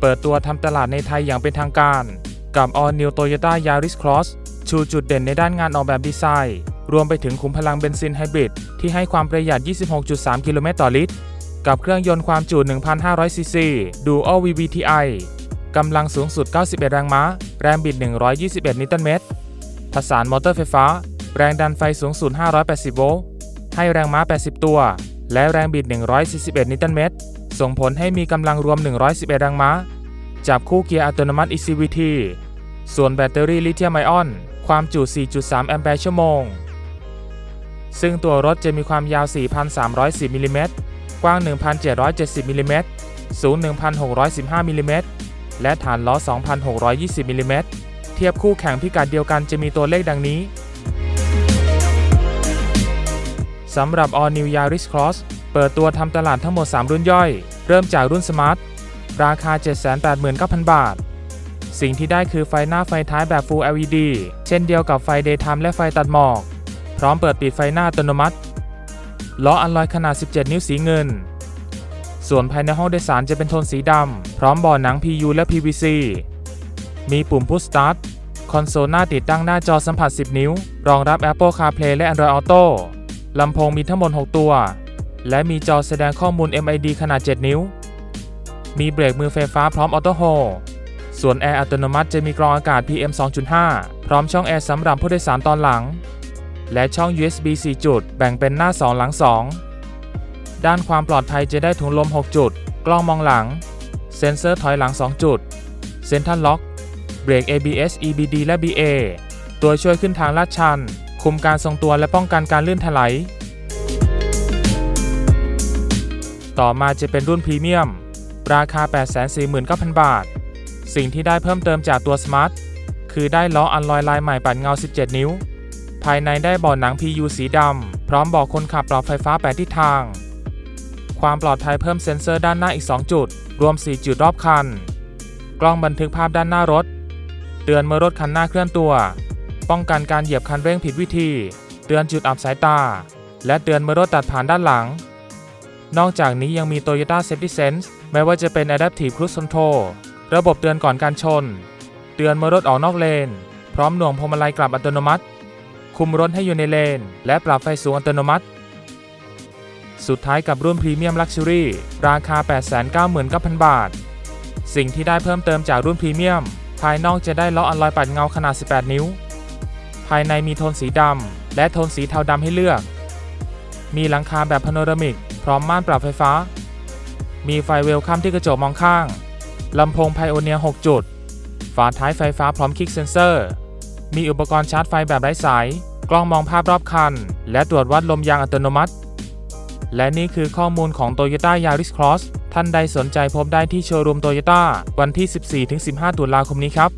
เปิดตัวทำตลาดในไทยอย่างเป็นทางการกับ All New Toyota Yaris Cross ชูจุดเด่นในด้านงานออกแบบดีไซน์รวมไปถึงขุมพลังเบนซินไฮบริดที่ให้ความประหยัด 26.3 กิโลเมตรต่อลิตรกับเครื่องยนต์ความจุ1,500 ซีซี Dual VVTi กำลังสูงสุด 91 แรงม้าแรงบิด 121 นิวตันเมตรผสานมอเตอร์ไฟฟ้าแรงดันไฟสูงสุด 580 โวลต์ให้แรงม้า 80 ตัวและแรงบิด 141 นิวตันเมตรส่งผลให้มีกำลังรวม 111 แรงม้าจับคู่เกียร์อัตโนมัติ eCVT ส่วนแบตเตอรี่ลิเธียมไอออนความจุ 4.3 แอมแปร์ชั่วโมงซึ่งตัวรถจะมีความยาว 4,310 มิลลิเมตรกว้าง 1,770 มิลลิเมตรสูง 1,615 มิลลิเมตรและฐานล้อ 2,620 มิลลิเมตรเทียบคู่แข่งพิกัดเดียวกันจะมีตัวเลขดังนี้สำหรับ All New Yaris Cross เปิดตัวทำตลาดทั้งหมด 3 รุ่นย่อยเริ่มจากรุ่น Smart ราคา 789,000 บาทสิ่งที่ได้คือไฟหน้าไฟท้ายแบบ Full LED เช่นเดียวกับไฟ Daytime และไฟตัดหมอกพร้อมเปิดปิดไฟหน้าอัตโนมัติล้ออัลลอยขนาด 17 นิ้วสีเงินส่วนภายในห้องโดยสารจะเป็นโทนสีดำพร้อมเบาะหนัง PU และ PVC มีปุ่ม Push Start คอนโซลหน้าติดตั้งหน้าจอสัมผัส 10 นิ้วรองรับ Apple CarPlay และ Android Auto ลำโพงมีทั้งหมด 6 ตัวและมีจอแสดงข้อมูล MID ขนาด 7 นิ้วมีเบรกมือไฟฟ้าพร้อม Auto Hold ส่วนแอร์อัตโนมัติจะมีกรองอากาศ PM 2.5 พร้อมช่องแอร์สำหรับผู้โดยสารตอนหลังและช่อง USB 4 จุดแบ่งเป็นหน้า2หลัง2ด้านความปลอดภัยจะได้ถุงลม6 จุดกล้องมองหลังเซ็นเซอร์ถอยหลัง2 จุดเซ็นทรัลล็อกเบรก ABS EBD และ BA ตัวช่วยขึ้นทางลาดชันคุมการทรงตัวและป้องกันการลื่นถลายต่อมาจะเป็นรุ่นพรีเมียมราคา 849,000 บาทสิ่งที่ได้เพิ่มเติมจากตัว Smart คือได้ล้ออัลลอยลายใหม่ปัดเงา17 นิ้วภายในได้เบาะหนัง PU สีดำพร้อมเบาะคนขับปรับไฟฟ้า8ทิศทางความปลอดภัยเพิ่มเซ็นเซอร์ด้านหน้าอีก2 จุดรวม4 จุดรอบคันกล้องบันทึกภาพด้านหน้ารถเตือนเมื่อรถคันหน้าเคลื่อนตัวป้องกันการเหยียบคันเร่งผิดวิธีเตือนจุดอับสายตาและเตือนเมื่อรถตัดผ่านด้านหลังนอกจากนี้ยังมี Toyota Safety Sense ไม่ว่าจะเป็น Adaptive Cruise Control ระบบเตือนก่อนการชนเตือนเมื่อรถออกนอกเลนพร้อมหน่วงพวงมาลัยกลับอัตโนมัติคุมรถให้อยู่ในเลนและปรับไฟสูงอัตโนมัติสุดท้ายกับรุ่นพรีเมียมลักชัวรี่ราคา 899,000 บาทสิ่งที่ได้เพิ่มเติมจากรุ่นพรีเมียมภายนอกจะได้ล้ออัลลอยปัดเงาขนาด 18 นิ้วภายในมีโทนสีดำและโทนสีเทาดำให้เลือกมีหลังคาแบบพาโนรามิกพร้อมม่านปรับไฟฟ้ามีไฟเวลคัมที่กระจกมองข้างลำโพงไพโอเนียร์ 6 จุดฝาท้ายไฟฟ้าพร้อมคลิกเซ็นเซอร์มีอุปกรณ์ชาร์จไฟแบบไร้สายกล้องมองภาพรอบคันและตรวจวัดลมยางอัตโนมัติและนี่คือข้อมูลของ Toyota Yaris Cross ท่านใดสนใจพบได้ที่โชว์รูม Toyota วันที่ 14-15 ตุลาคมนี้ครับ